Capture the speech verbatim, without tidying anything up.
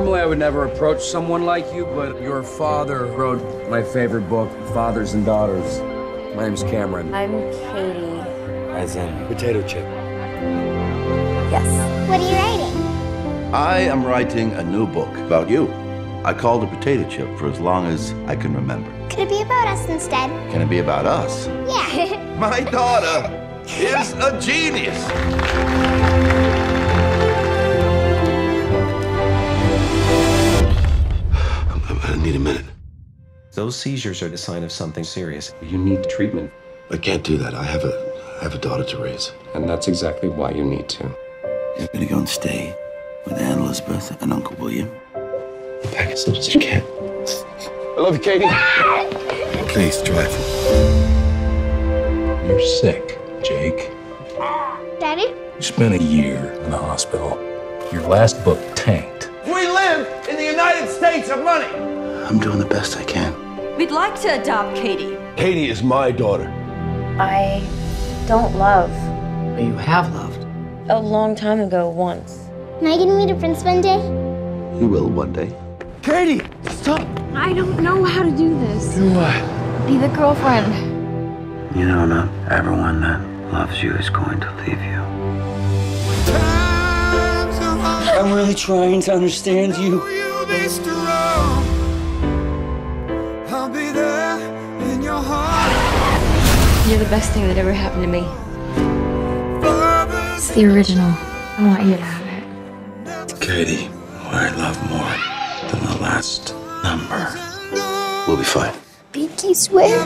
Normally I would never approach someone like you, but your father wrote my favorite book, Fathers and Daughters. My name's Cameron. I'm Katie. As in potato chip. Yes. What are you writing? I am writing a new book about you. I called it Potato Chip for as long as I can remember. Could it be about us instead? Can it be about us? Yeah. My daughter is a genius. I'm gonna need a minute. Those seizures are the sign of something serious. You need treatment. I can't do that. I have a, I have a daughter to raise. And that's exactly why you need to. I'm gonna go and stay with Aunt Elizabeth and Uncle William. Back as much as you can. I love you, Katie. Please, drive. You're sick, Jake. Daddy? You spent a year in the hospital. Your last book tanked. We live in the United States of money! I'm doing the best I can. We'd like to adopt Katie. Katie is my daughter. I don't love. But you have loved. A long time ago, once. Am I gonna meet a prince one day? You will one day. Katie, stop! I don't know how to do this. Do what? Be the girlfriend. You know, not everyone that loves you is going to leave you. I'm really trying to understand you. I'll be there in your heart. You're the best thing that ever happened to me. It's the original. I want you to have it. Katie, what I love more than the last number. We'll be fine. Pinky swear.